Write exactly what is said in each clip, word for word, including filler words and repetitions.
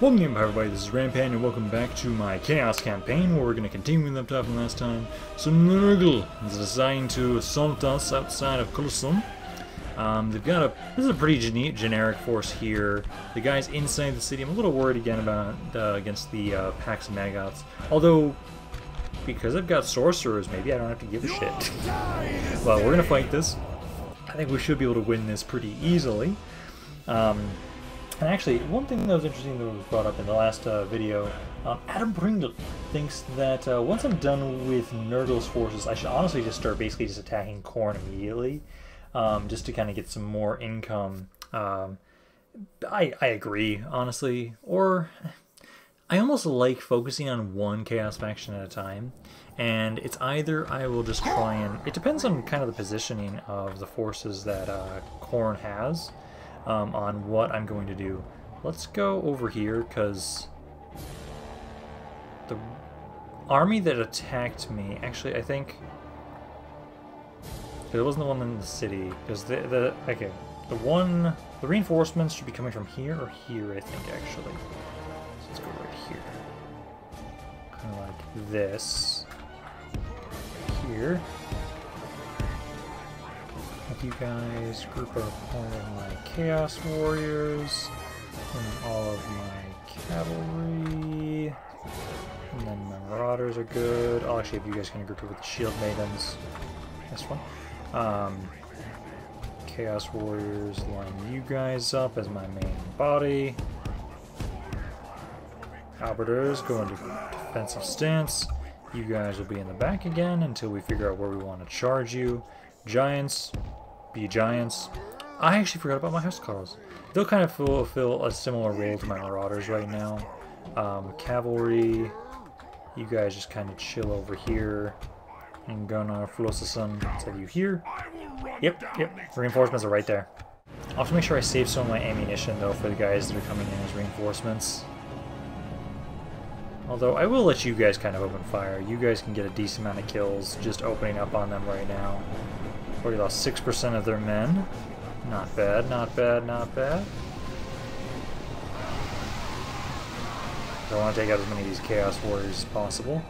Welcome to Empire, everybody, this is Rampaned, and welcome back to my Chaos campaign, where we're going to continue with up top from last time. So Nurgle is assigned to assault us outside of Khulsum. Um, they've got a, this is a pretty gene generic force here. The guys inside the city, I'm a little worried again about, uh, against the uh, Pox Maggoths. Although, because I've got sorcerers, maybe I don't have to give a shit. Well, we're going to fight this. I think we should be able to win this pretty easily. Um... And actually, one thing that was interesting that was brought up in the last uh, video, uh, Adam Brindle thinks that uh, once I'm done with Nurgle's forces, I should honestly just start basically just attacking Khorne immediately, um, just to kind of get some more income. Um, I, I agree, honestly. Or, I almost like focusing on one Chaos faction at a time, and it's either I will just try and... It depends on kind of the positioning of the forces that uh, Khorne has. Um, on what I'm going to do. Let's go over here, because the army that attacked me, actually, I think it wasn't the one in the city, because the, the, okay, the one, the reinforcements should be coming from here or here, I think, actually. So let's go right here. Kind of like this. Here. You guys group up all of my Chaos Warriors and all of my cavalry, and then my Marauders are good. I'll actually have you guys kind of group up with the Shield Maidens. This one, um, Chaos Warriors, line you guys up as my main body. Albertors go into defensive stance. You guys will be in the back again until we figure out where we want to charge you. Giants. Be giants. I actually forgot about my Huskarls. They'll kind of fulfill a similar role to my Marauders right now. Um, cavalry, you guys just kind of chill over here. And Gunnar Flosasun, set you here. Yep, yep, reinforcements are right there. I'll have to make sure I save some of my ammunition, though, for the guys that are coming in as reinforcements. Although, I will let you guys kind of open fire. You guys can get a decent amount of kills just opening up on them right now. Already lost six percent of their men. Not bad, not bad, not bad. I want to take out as many of these Chaos Warriors as possible.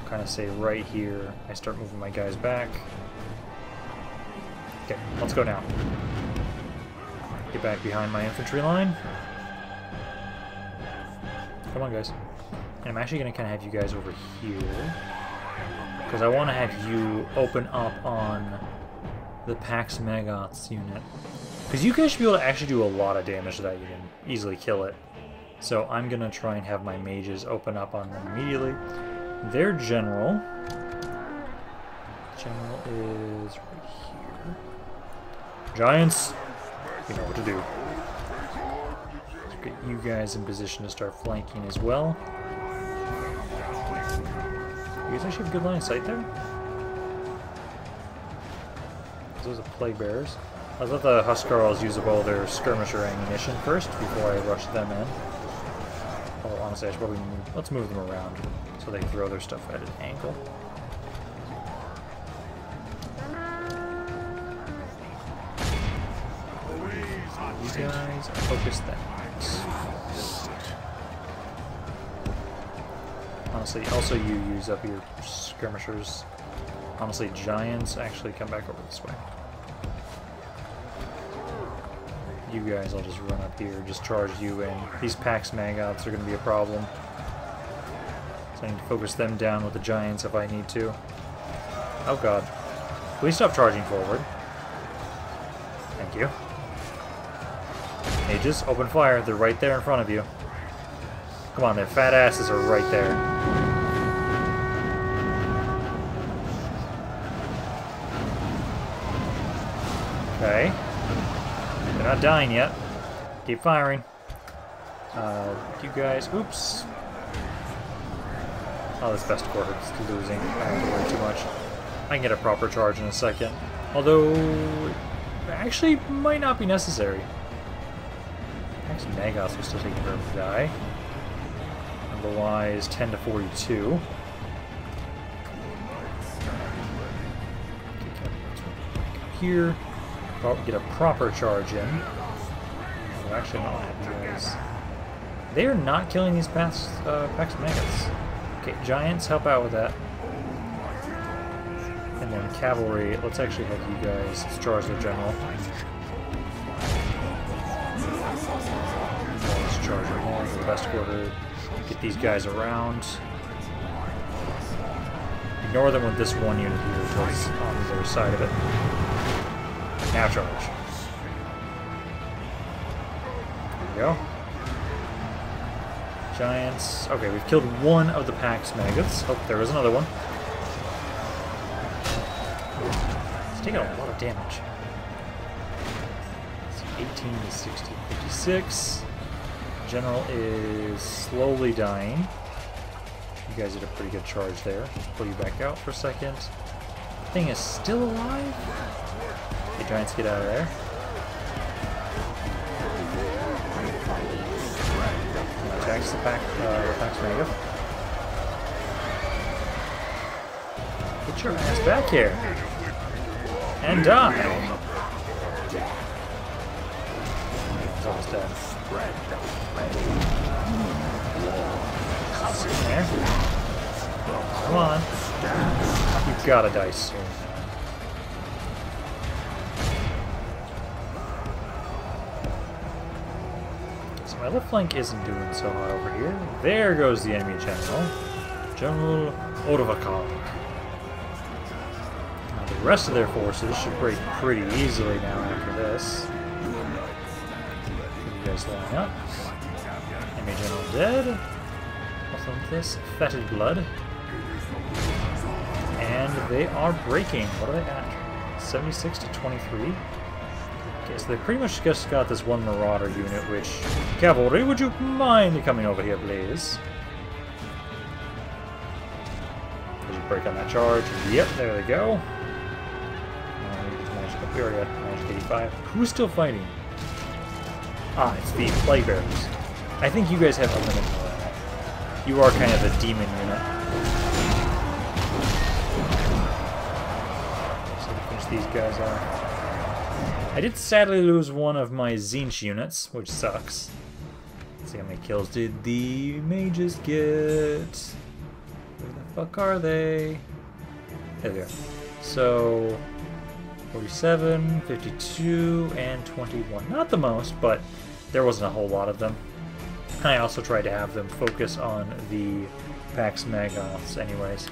I'll kind of say right here, I start moving my guys back. Okay, let's go now. Get back behind my infantry line. Come on, guys. And I'm actually going to kind of have you guys over here, because I want to have you open up on the Pox Maggoths unit. Because you guys should be able to actually do a lot of damage to that unit, easily kill it. So I'm going to try and have my mages open up on them immediately. Their general... General is right here. Giants! You know what to do. Let's get you guys in position to start flanking as well. You guys actually have a good line of sight there? Those are Playbearers. I'll let the Huskarls use up all their skirmisher ammunition first before I rush them in. Although, honestly, I should probably move. Let's move them around so they can throw their stuff at an angle. These guys, focus that. Honestly, also you use up your skirmishers. Honestly, giants actually come back over this way. You guys, I'll just run up here, just charge you in. These Pox Maggoths are going to be a problem. So I need to focus them down with the giants if I need to. Oh god. Please stop charging forward. Thank you. Mages, open fire. They're right there in front of you. Come on, their fat asses are right there. Okay. They're not dying yet. Keep firing. Uh, you guys... Oops. Oh, this best quarter is losing. I don't have to worry too much. I can get a proper charge in a second. Although... It actually might not be necessary. Actually, Maggoths are still taking forever to die. Otherwise, ten to forty-two. Here. Get a proper charge in. So actually, I'll have you guys They are not killing these past, uh, Pox Maggoths. Okay, Giants, help out with that. And then Cavalry, let's actually help you guys. Let's charge the General. Let's charge them all for the last quarter. Get these guys around. Ignore them with this one unit here that's on the other side of it. Now charge. There we go. Giants. Okay, we've killed one of the Pox Maggoths. Oh, there was another one. It's taking a lot of damage. It's eighteen to sixty, fifty-six. General is slowly dying. You guys did a pretty good charge there. Let's pull you back out for a second. The thing is still alive. Okay, Giants, get out of there. Attacks the pack, uh, the Pox Maggoth. Get your ass back here! And die! He's almost dead. There. Come on. You've gotta die soon. My left flank isn't doing so hot over here. There goes the enemy general. General Odovacar. Now the rest of their forces should break pretty easily now after this. You guys line up. Enemy general dead. Also this fetid blood. And they are breaking. What are they at? seventy-six to twenty-three. Okay, so they pretty much just got this one Marauder unit, which... Cavalry, would you mind coming over here, please? Did you break on that charge? Yep, there they go. We already got magic eighty-five. Who's still fighting? Ah, it's the Playbearers. I think you guys have a limit for that. You are kind of a demon unit. So we finish these guys off. I did sadly lose one of my Zinch units, which sucks. Let's see how many kills did the mages get. Where the fuck are they? There they are. So, forty-seven, fifty-two, and twenty-one. Not the most, but there wasn't a whole lot of them. And I also tried to have them focus on the Pox Maggoths anyways.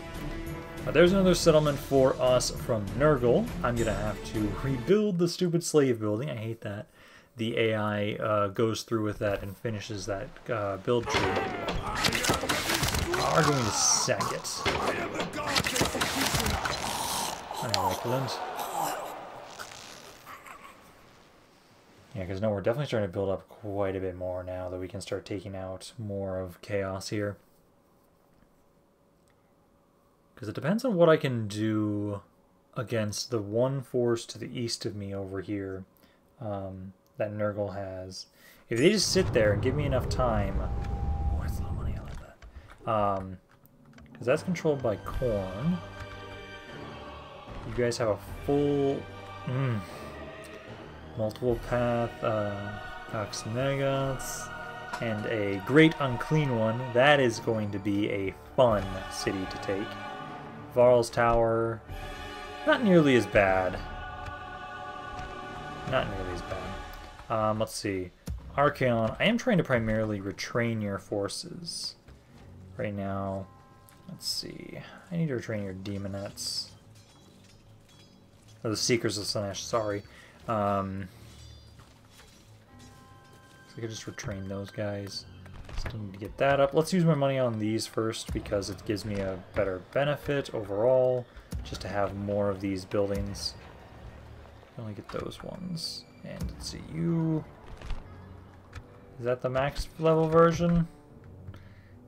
Uh, there's another settlement for us from Nurgle. I'm going to have to rebuild the stupid slave building. I hate that. The A I uh, goes through with that and finishes that uh, build tree. We are going to sack it. I like Lund. Yeah, because no, we're definitely starting to build up quite a bit more now that we can start taking out more of chaos here. Because it depends on what I can do against the one force to the east of me over here um, that Nurgle has. If they just sit there and give me enough time... Oh, that's a lot of money, I like that. Because um, that's controlled by Khorne. You guys have a full... Mm, multiple path, uh, Pox Maggoths, and a great unclean one. That is going to be a fun city to take. Varl's Tower, not nearly as bad. Not nearly as bad. Um, let's see. Archaon, I am trying to primarily retrain your forces right now. Let's see. I need to retrain your demonettes. Oh, the Seekers of Slaanesh, sorry. Um, so I could just retrain those guys. Still need to get that up. Let's use my money on these first because it gives me a better benefit overall just to have more of these buildings. I only get those ones. And let's see, you... Is that the max level version?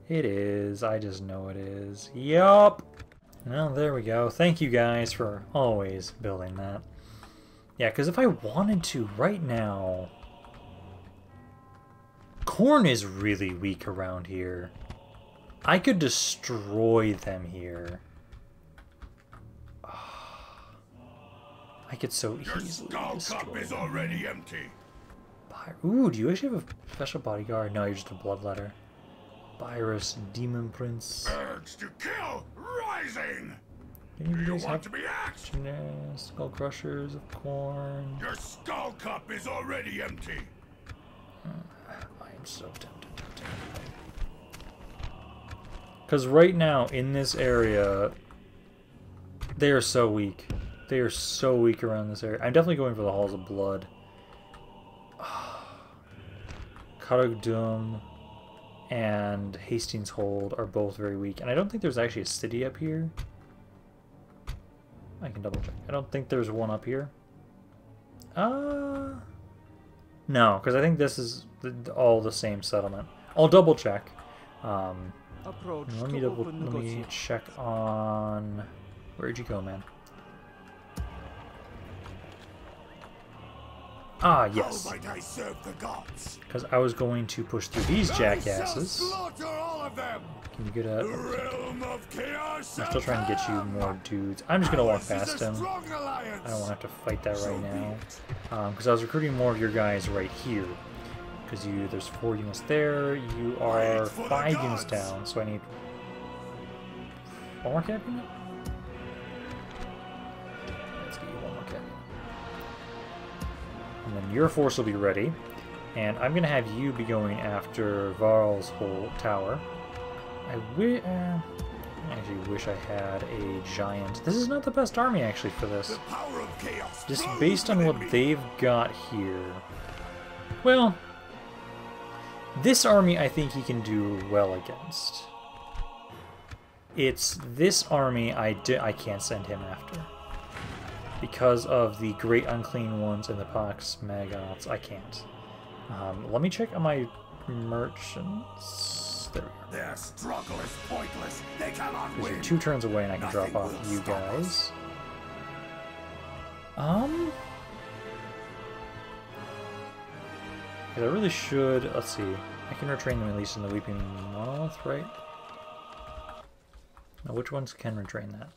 It is. I just know it is. Yup! Well, there we go. Thank you guys for always building that. Yeah, because if I wanted to right now... Khorne is really weak around here. I could destroy them here. Oh, I could so easily destroy them. Your skull cup is already empty. By By Ooh, do you actually have a special bodyguard? No, you're just a bloodletter. Byrus, Demon Prince. Urge to kill, rising! Do you, you want to be axed? Skull crushers of Khorne. Your skull cup is already empty. I am so tempted. Because right now in this area, they are so weak. They are so weak around this area. I'm definitely going for the Halls of Blood. Karag Dum and Hastings Hold are both very weak. And I don't think there's actually a city up here. I can double check. I don't think there's one up here. Uh, no, because I think this is the, all the same settlement. I'll double check. Um, let me, double, let me check on... Where'd you go, man? Ah, yes. Because I was going to push through these jackasses. Can you get up? I'm still trying to get you more dudes. I'm just going to walk past him. I don't want to have to fight that right now. Because um, I was recruiting more of your guys right here. Because you, there's four units there. You are five units down. So I need one more cap unit? Let's get you one more cap unit. And then your force will be ready. And I'm going to have you be going after Varl's Tower. I wi uh, actually wish I had a giant. This is not the best army, actually, for this. The power of chaos. Just based on what they've got here. Well, this army I think he can do well against. It's this army I, do I can't send him after. Because of the Great Unclean Ones and the Pox Maggoths, I can't. Um, let me check on my merchants. There we go. Their struggle is pointless. They cannot win. You're two turns away and I can Nothing drop off you guys. Us. Um... Because I really should... Let's see. I can retrain them at least in the Weeping Moth, right? Now, which ones can retrain that?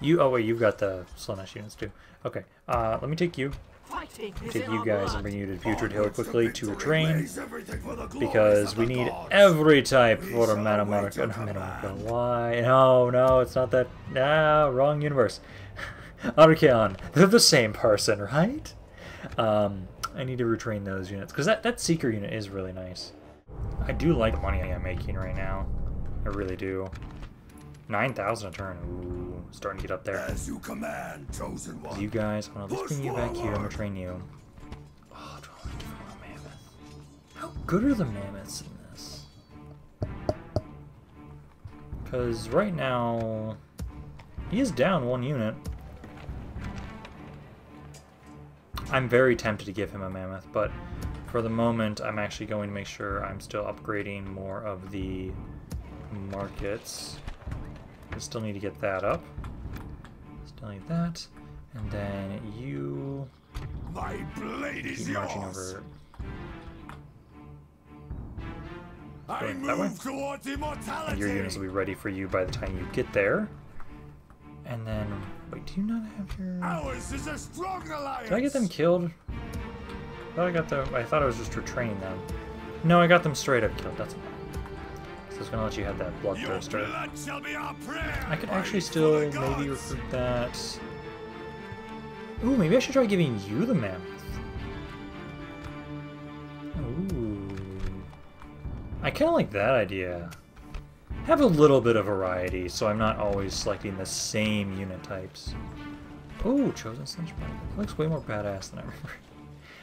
You, oh wait, you've got the Slaanesh units too. Okay, uh, let me take you. Take you guys and bring you to Putrid Hill quickly to retrain. Because we need every type for a Metamark. Oh, no, I'm gonna lie. No, no, it's not that. No, wrong universe. Archaon, they're the same person, right? Um, I need to retrain those units. Because that, that Seeker unit is really nice. I do like the money I'm making right now. I really do. nine thousand a turn. Ooh, starting to get up there. As you command, chosen one. You guys, I'm gonna bring you back here. I'm gonna train you. Oh, twelve mammoth. How good are the mammoths in this? Because right now, he is down one unit. I'm very tempted to give him a mammoth, but for the moment, I'm actually going to make sure I'm still upgrading more of the markets. I still need to get that up. Still need that. And then you... My blade is marching yours. Over. I move towards immortality. And your units will be ready for you by the time you get there. And then... Wait, do you not have your... Ours is a strong alliance. Did I get them killed? I thought I got them... I thought I was just retraining them. No, I got them straight up killed. That's... So it's gonna let you have that Bloodthirster. I could actually still maybe recruit that. Ooh, maybe I should try giving you the mammoth. Ooh. I kinda like that idea. Have a little bit of variety, so I'm not always selecting the same unit types. Ooh, Chosen Zinch. Looks way more badass than I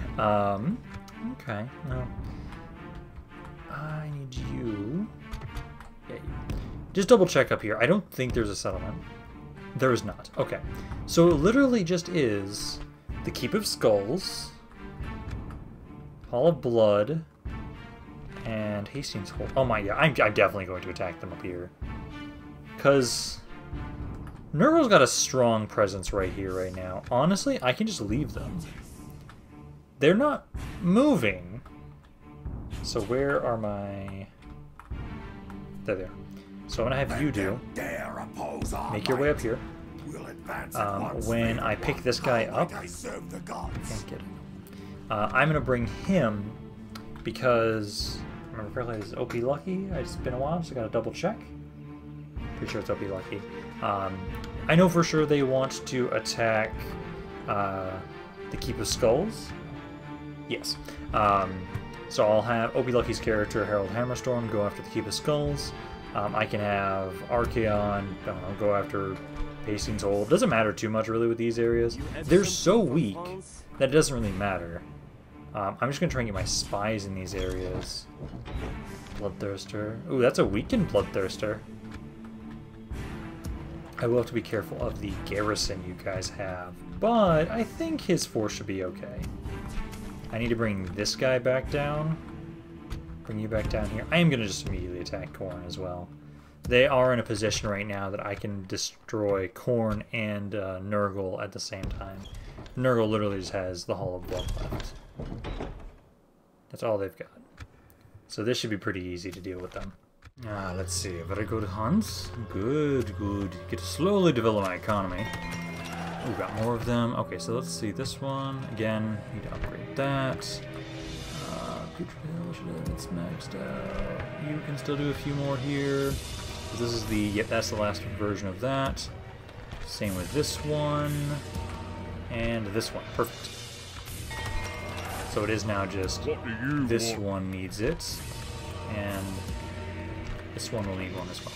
remember. Um, okay, no. I need you. Just double check up here. I don't think there's a settlement. There is not. Okay. So it literally just is the Keep of Skulls, Hall of Blood, and Hastings Hold. Oh my, yeah, I'm, I'm definitely going to attack them up here. Because Nurgle's got a strong presence right here, right now. Honestly, I can just leave them. They're not moving. So where are my... There they are. So I'm gonna have you do, make your way up here. Um, when I pick this guy up, I can't get him. Uh, I'm going to bring him because, if I remember correctly, this is Opie Lucky. It's been a while, so I got to double check. Pretty sure it's Opie Lucky. Um, I know for sure they want to attack uh, the Keep of Skulls. Yes. Um, so I'll have Opie Lucky's character, Harold Hammerstorm, go after the Keep of Skulls. Um, I can have Archaon I don't know, go after Hastings Hold. Doesn't matter too much really with these areas. They're so weak that it doesn't really matter. Um, I'm just going to try and get my spies in these areas. Bloodthirster. Ooh, that's a weakened Bloodthirster. I will have to be careful of the garrison you guys have, but I think his force should be okay. I need to bring this guy back down. Bring you back down here. I am going to just immediately attack Khorne as well. They are in a position right now that I can destroy Khorne and uh, Nurgle at the same time. Nurgle literally just has the Hall of Blood left. That's all they've got. So this should be pretty easy to deal with them. Ah, let's see. Very good hunts. Good, good. Get to slowly develop my economy. Ooh, got more of them. Okay, so let's see this one. Again, need to upgrade that. Uh, it's maxed out. You can still do a few more here. This is the, yep, that's the last version of that. Same with this one. And this one. Perfect. So it is now just this want? one needs it, and this one will need one as well.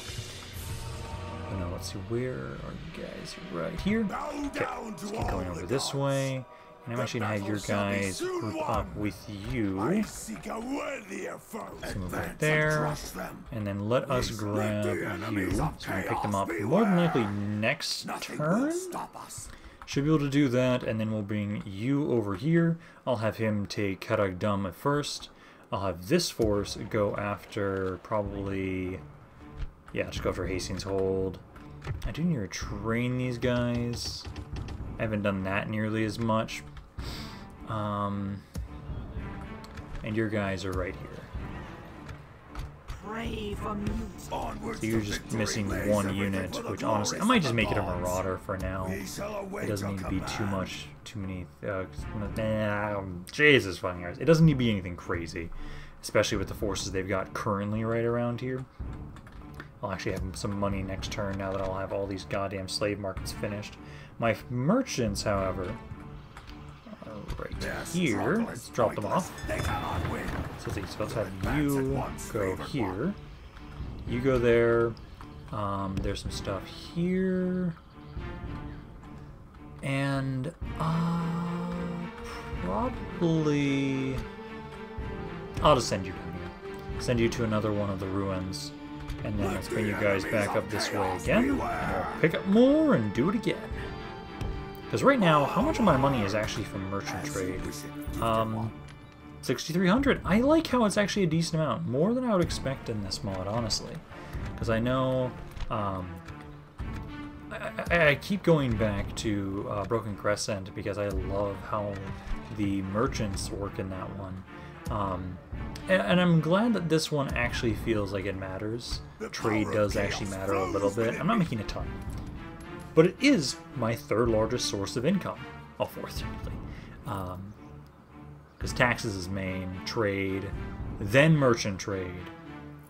Oh, no, let's see, where are you guys? Right here. Okay, let's keep going over this way. And I'm actually going to have your guys group up with you. Let's move right there. And then let us grab you. So we can pick them up more than likely next turn. Should be able to do that, and then we'll bring you over here. I'll have him take Karag Dum at first. I'll have this force go after probably... Yeah, just go after Hastings Hold. I do need to train these guys. I haven't done that nearly as much. Um, and your guys are right here. So you're just missing one unit, which honestly, I might just make it a Marauder for now. It doesn't need to be too much, too many, uh, nah, Jesus fucking Christ. It doesn't need to be anything crazy, especially with the forces they've got currently right around here. I'll actually have some money next turn now that I'll have all these goddamn slave markets finished. My merchants, however... right yes, here. Let's drop them off. So let's have you go here. You go there. Um, there's some stuff here. And uh, probably... I'll just send you down here. Send you to another one of the ruins. And then let's bring you guys back up this way again. And we'll pick up more and do it again. Because right now, how much of my money is actually from merchant trade? Um, sixty-three hundred. I like how it's actually a decent amount. More than I would expect in this mod, honestly. Because I know... Um, I, I, I keep going back to uh, Broken Crescent because I love how the merchants work in that one. Um, and, and I'm glad that this one actually feels like it matters. Trade does actually matter a little bit. I'm not making a ton. But it is my third largest source of income. All fourth, technically. Um, because taxes is main, trade, then merchant trade.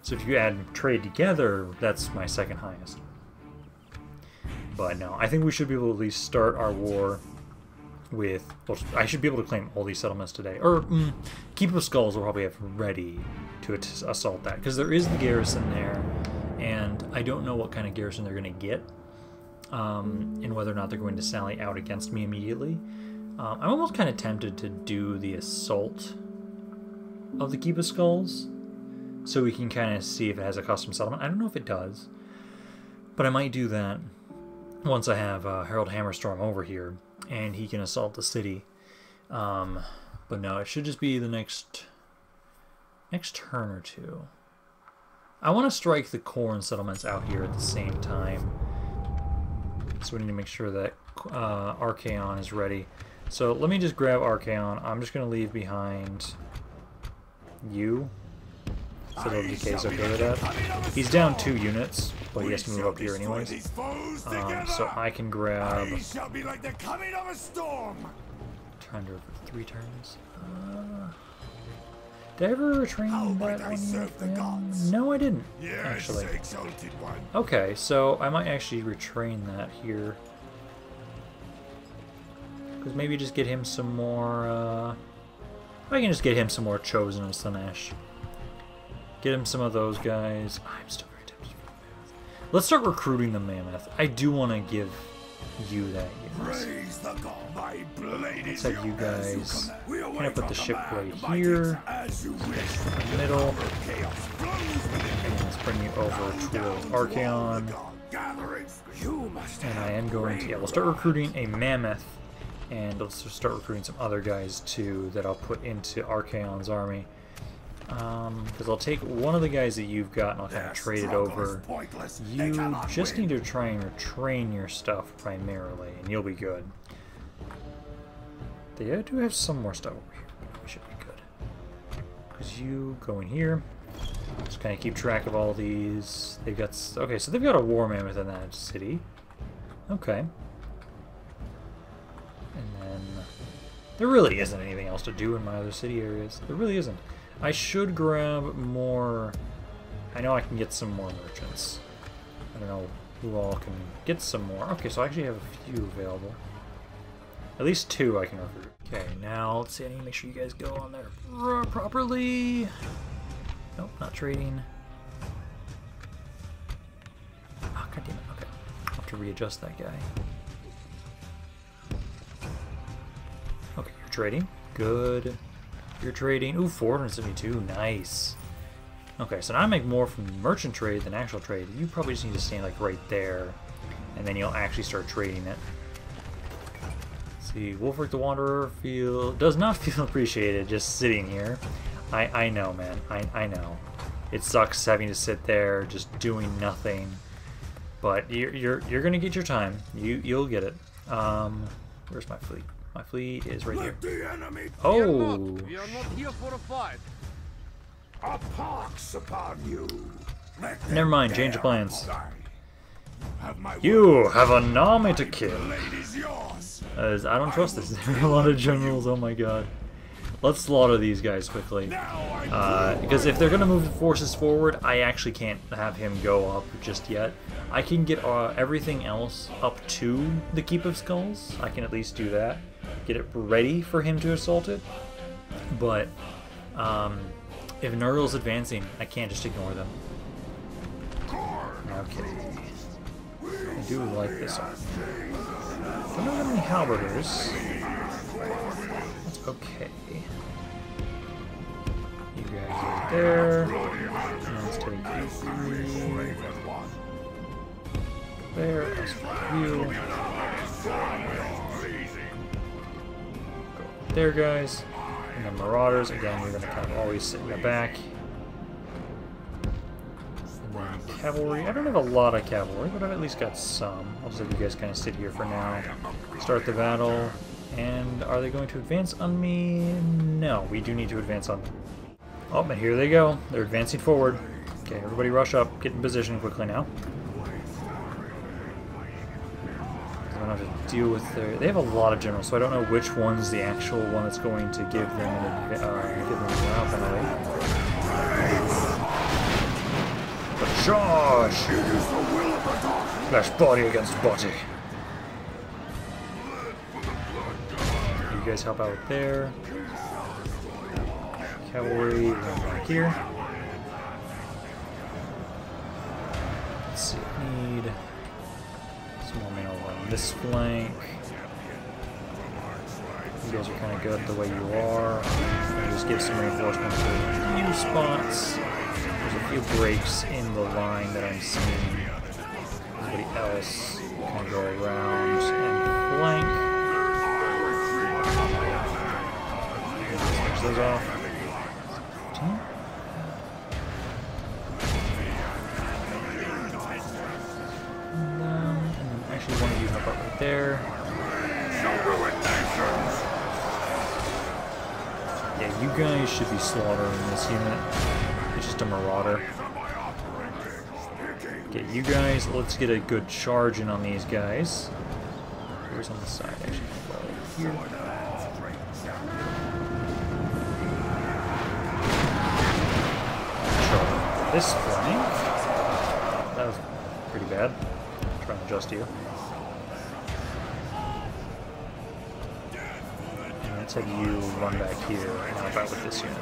So if you add trade together, that's my second highest. But no, I think we should be able to at least start our war with... Well, I should be able to claim all these settlements today. Or, mm, Keep of Skulls will probably have ready to assault that. Because there is the garrison there, and I don't know what kind of garrison they're going to get. Um, and whether or not they're going to sally out against me immediately. Um, I'm almost kind of tempted to do the assault of the Keep of Skulls, so we can kind of see if it has a custom settlement. I don't know if it does, but I might do that once I have uh, Harold Hammerstorm over here, and he can assault the city. Um, but no, it should just be the next next turn or two. I want to strike the Khorne settlements out here at the same time. So we need to make sure that uh, Archaon is ready. So let me just grab Archaon. I'm just going to leave behind you. So that'll be K's okay with that. He's down two units, but he has to move up here anyways. Um, so I can grab... Turn under three turns. Uh, did I ever retrain How that I one? Serve the gods? No, I didn't. Yes, actually. Exalted one. Okay, so I might actually retrain that here. Because maybe just get him some more. Uh, I can just get him some more Chosen of Slaanesh. Get him some of those guys. I'm still very tempted for the mammoth. Let's start recruiting the mammoth. I do want to give you that. Yes. Let's have you guys kind of put the ship right here in the middle. And let's bring you over towards Archaon. And I am going to, yeah, we'll start recruiting a mammoth. And let's just start recruiting some other guys too that I'll put into Archaon's army. Because um, I'll take one of the guys that you've got and I'll kind of trade it over. You just win. Need to try and retrain your stuff primarily, and you'll be good. They do have some more stuff over here, but we should be good. Because you go in here, just kind of keep track of all these. They've got okay, so they've got a war mammoth in that city. Okay. And then there really isn't anything else to do in my other city areas. There really isn't. I should grab more. I know I can get some more merchants. I don't know who all can get some more. Okay, so I actually have a few available. At least two I can recruit. Okay, now let's see. I need to make sure you guys go on there properly. Nope, not trading. Oh, God damn it. Okay, I'll have to readjust that guy. Okay, you're trading. Good. You're trading. Ooh, four hundred seventy-two. Nice. Okay, so now I make more from merchant trade than actual trade. You probably just need to stand like right there, and then you'll actually start trading it. Let's see, Ulfwerk the Wanderer feel does not feel appreciated just sitting here. I I know, man. I I know. It sucks having to sit there just doing nothing. But you're you're you're gonna get your time. You you'll get it. Um, where's my fleet? My fleet is right Let here. The enemy. Oh! We are, not, we are not here for a fight. A pox upon you. Never mind, change of plans. Have you have an army to kill. As I don't trust I this. There are a lot of generals, oh my god. Let's slaughter these guys quickly. Uh, because if they're going to move the forces forward, I actually can't have him go up just yet. I can get uh, everything else up to the Keep of Skulls. I can at least do that. Get it ready for him to assault it. But um, if Nurgle's advancing, I can't just ignore them. No kidding. I do like this one. I don't have any halberdiers. That's okay. You guys right there. Let's take you. There. Let's take you. There, guys. And then Marauders, again, we're going to kind of always sit in the back. And then Cavalry. I don't have a lot of Cavalry, but I've at least got some. I'll just have you guys kind of sit here for now. Start the battle. And are they going to advance on me? No, we do need to advance on them. Oh, and here they go. They're advancing forward. Okay, everybody rush up. Get in position quickly now. I don't have to deal with their... They have a lot of generals, so I don't know which one's the actual one that's going to give them an, uh, give them a round penalty. The charge! Flesh body against body. You guys help out there. Cavalry back here. Let's see, need... this flank. You guys are kind of good the way you are. I just give some reinforcements to a few spots. There's a few breaks in the line that I'm seeing. Everybody else can go around and flank. Switch those off. There. Yeah, you guys should be slaughtering this unit. It's just a marauder. Okay, you guys, let's get a good charge in on these guys. Here's on the side, actually. Here. Control this flank. That was pretty bad. I'm trying to adjust you. And let's have you run back here and help out with this unit.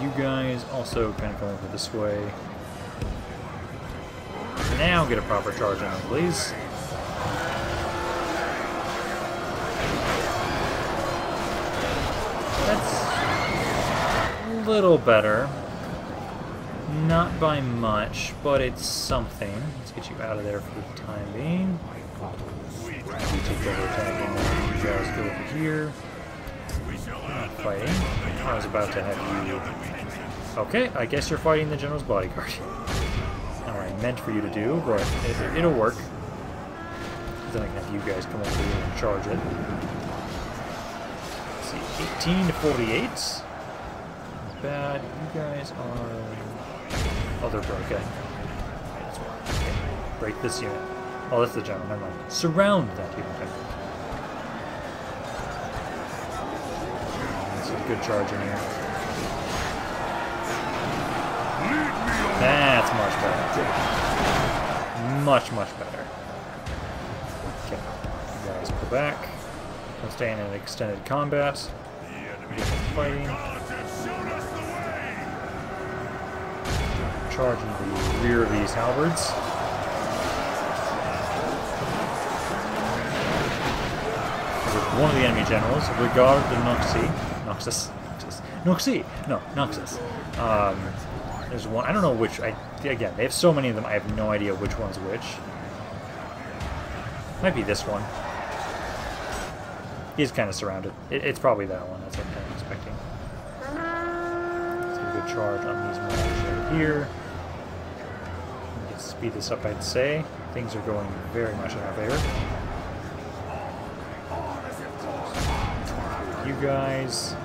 You guys also kind of come over this way. Now get a proper charge on them, please. That's a little better. Not by much, but it's something. Let's get you out of there for the time being. You take over attacking. You guys go over here. Not fighting. I was about to have you. Okay, I guess you're fighting the general's bodyguard. Meant for you to do, but it, it'll work. Then I can have you guys come over here and charge it. Let's see, eighteen to forty-eight. It's bad. You guys are other broken. Okay. Break this unit. Oh, that's the general. Never mind. Surround that unit. That's a good charge in here. That's much better. Much, much better. Okay. You guys pull back. I'm staying in extended combat. Fighting. Charging the rear of these halberds. With one of the enemy generals, Regard the Noxi. Noxus. Noxus. Noxi! No, Noxus. Um. There's one, I don't know which, I, again, they have so many of them, I have no idea which one's which. Might be this one. He's kind of surrounded. It, it's probably that one, that's what I'm kind of expecting. Let's get a good charge on these models right here. We can speed this up, I'd say. Things are going very much in our favor. You guys.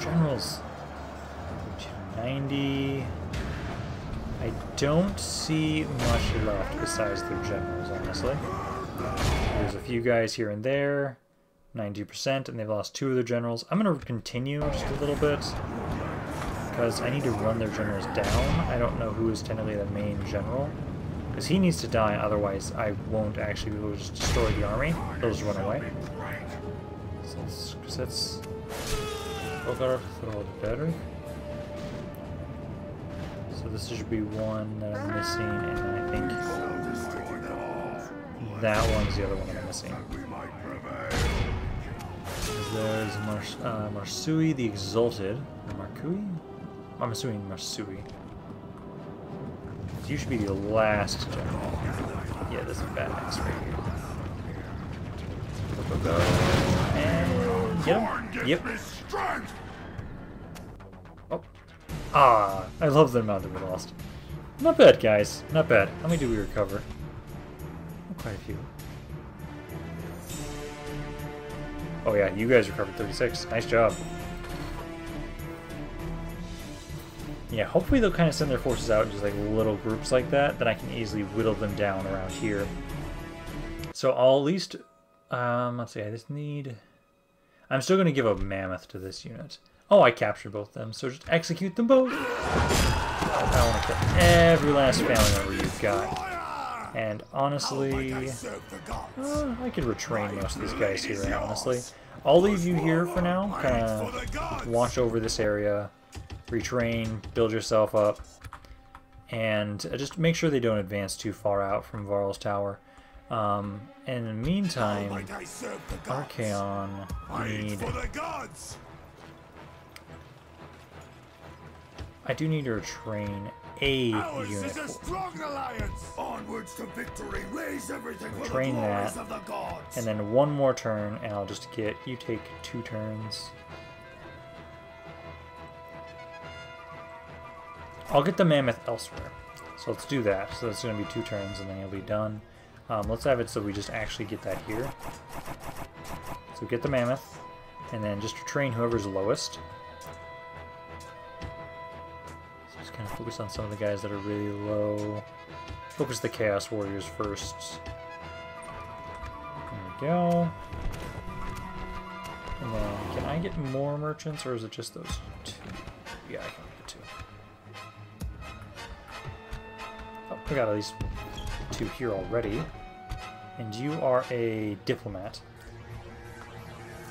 Generals. ninety. I don't see much left besides their generals, honestly. There's a few guys here and there. ninety percent, and they've lost two of their generals. I'm going to continue just a little bit, because I need to run their generals down. I don't know who is technically the main general, because he needs to die, otherwise I won't actually be able to just destroy the army. They'll just run away. So that's... Odovacar, throw the battery. So this should be one that I'm missing, and I think that one's the other one that I'm missing. There's Mars uh, Marsui the Exalted. Marcui? I'm assuming Marsui. You should be the last general. Yeah, this is badass right here. And yep. Yep. Oh. Ah, I love the amount that we lost. Not bad, guys. Not bad. How many do we recover? Quite a few. Oh yeah, you guys recovered thirty-six. Nice job. Yeah, hopefully they'll kind of send their forces out in just like little groups like that. Then I can easily whittle them down around here. So I'll at least... Um, let's see, I just need... I'm still going to give a mammoth to this unit. Oh, I captured both of them, so just execute them both. I want to kill every last family member you've got. And honestly, uh, I could retrain most of these guys here, right, honestly. I'll leave you here for now, kind of watch over this area, retrain, build yourself up, and just make sure they don't advance too far out from Varl's Tower. Um, and in the meantime, Archaon, we need... I do need to retrain a Ours unit. Is a strong alliance. Onwards to victory. Raise everything retrain the that, of the gods. And then one more turn, and I'll just get you take two turns. I'll get the mammoth elsewhere, so let's do that. So it's going to be two turns, and then you'll be done. Um, let's have it so we just actually get that here. So get the mammoth, and then just retrain whoever's lowest. Kind of focus on some of the guys that are really low. Focus the Chaos Warriors first. we go. And then, can I get more merchants, or is it just those two? Yeah, I can get two. Oh, we got at least two here already. And you are a diplomat.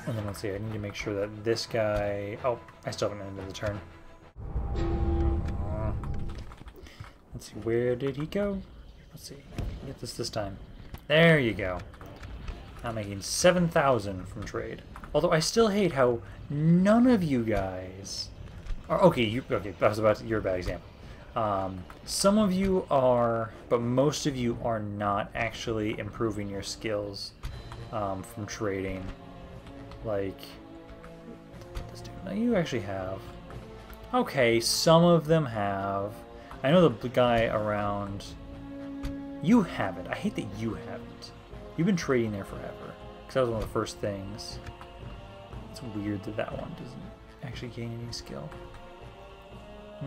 And then let's see, I need to make sure that this guy... Oh, I still haven't ended the turn. Uh, let's see, where did he go? Let's see, get this this time. There you go. I'm making seven thousand from trade. Although I still hate how none of you guys are... Okay, you, okay I was about to, you're a bad example. Um, some of you are, but most of you are not actually improving your skills um, from trading. Like, this dude, now you actually have. Okay, some of them have. I know the guy around. You haven't. I hate that you haven't. You've been trading there forever. Because that was one of the first things. It's weird that that one doesn't actually gain any skill.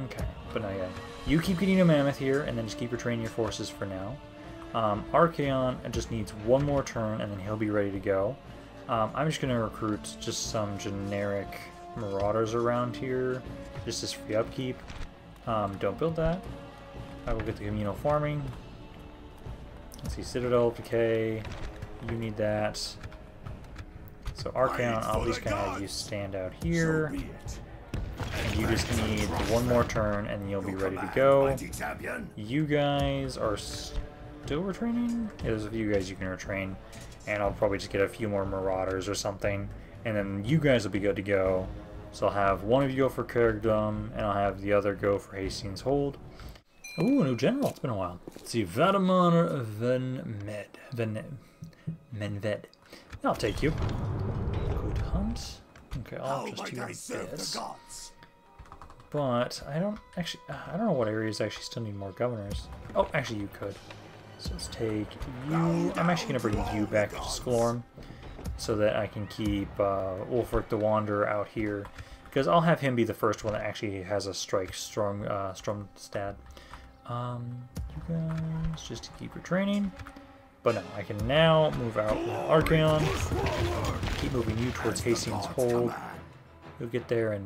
Okay, but now yeah. You keep getting a mammoth here, and then just keep retraining your forces for now. Um, Archaon just needs one more turn, and then he'll be ready to go. Um, I'm just going to recruit just some generic marauders around here, just as free upkeep. Um, don't build that. I will get the communal farming. Let's see, Citadel, Decay, you need that. So Archaon, I'll just kind of have you stand out here. And you just need one more turn and you'll be ready to go. You guys are still retraining? Yeah, there's a few guys you can retrain. And I'll probably just get a few more marauders or something, and then you guys will be good to go. So I'll have one of you go for Karag Dum, and I'll have the other go for Hastings Hold. Ooh, a new general. It's been a while. Let's see, Vatimon Ven Med Venved. Menved. I'll take you. Good hunt. Okay, I'll just do this. But I don't actually. I don't know what areas actually still need more governors. Oh, actually, you could. So let's take you. I'm actually going to bring you back to Sklorm so that I can keep uh, Ulfwerk the Wanderer out here, because I'll have him be the first one that actually has a strike storm, uh, storm stat. Um, you guys just to keep your training. But no, I can now move out with Archaon. Keep moving you towards Hastings Hold. You'll get there in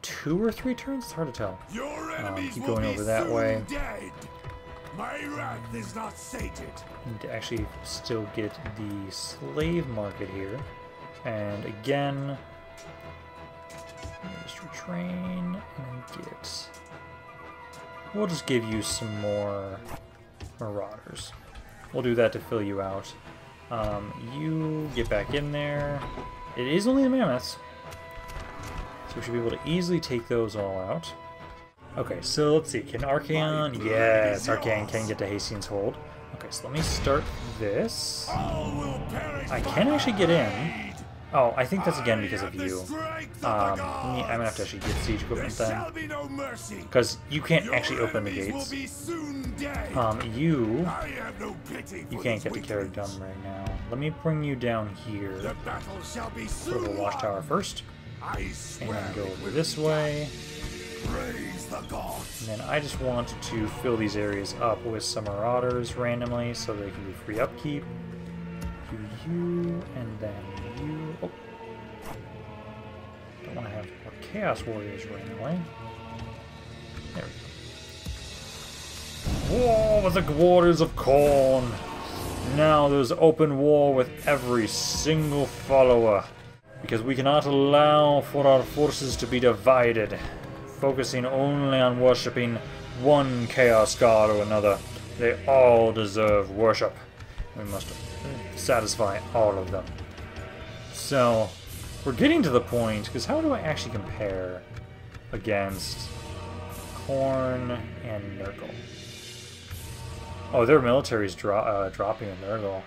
two or three turns? It's hard to tell. Um, keep going over that way. My wrath is not sated. Need to actually still get the slave market here, and again, just retrain and get. We'll just give you some more marauders. We'll do that to fill you out. Um, you get back in there. It is only the mammoths, so we should be able to easily take those all out. Okay, so let's see, can Archaon... Yes, Archaon can get to Hastings Hold. Okay, so let me start this. I can actually get in. Oh, I think that's again because of you. Um, I'm gonna have to actually get siege equipment then. Because you can't actually open the gates. Um, you... You can't get to Karag Dum right now. Let me bring you down here. Go to the Watch Tower first. And go over this way. The gods. And then I just want to fill these areas up with some marauders randomly so they can be free upkeep. Do you, and then you. Oh. Don't want to have more Chaos Warriors randomly. There we go. War with the Waters of Khorne! Now there's open war with every single follower, because we cannot allow for our forces to be divided. Focusing only on worshipping one Chaos God or another. They all deserve worship. We must satisfy all of them. So, we're getting to the point, because how do I actually compare against Khorne and Nurgle? Oh, their military's dro uh, dropping in Nurgle.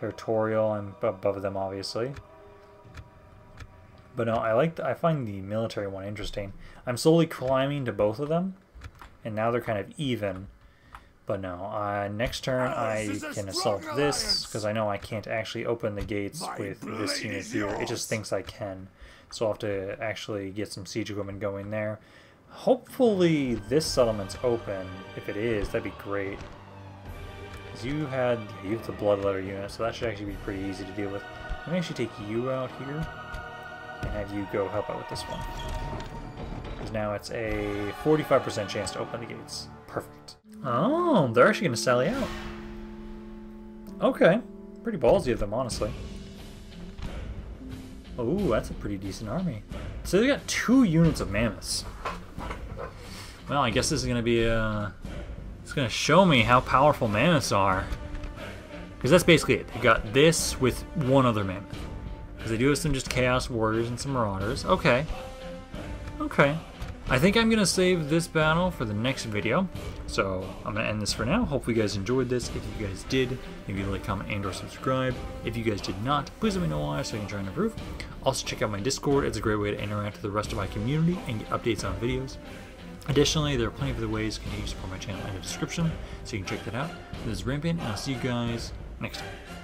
Territorial, I'm above them, obviously. But no, I like the, I find the military one interesting. I'm slowly climbing to both of them, and now they're kind of even. But no, uh, next turn I can assault this, because I know I can't actually open the gates with this unit here. It just thinks I can. So I'll have to actually get some siege equipment going there. Hopefully this settlement's open. If it is, that'd be great. Because you had, yeah, you have the Bloodletter unit, so that should actually be pretty easy to deal with. Let me actually take you out here and have you go help out with this one. Because now it's a forty-five percent chance to open the gates. Perfect. Oh, they're actually going to sally out. Okay. Pretty ballsy of them, honestly. Oh, that's a pretty decent army. So they got two units of mammoths. Well, I guess this is going to be uh, it's going to show me how powerful mammoths are. Because that's basically it. They got this with one other mammoth. Because they do have some just Chaos Warriors and some Marauders. Okay. Okay. I think I'm going to save this battle for the next video. So I'm going to end this for now. Hopefully you guys enjoyed this. If you guys did, maybe like, comment, and or subscribe. If you guys did not, please let me know why so I can try and improve. Also check out my Discord. It's a great way to interact with the rest of my community and get updates on videos. Additionally, there are plenty of other ways to continue to support my channel in the description, so you can check that out. This is Rampaned, and I'll see you guys next time.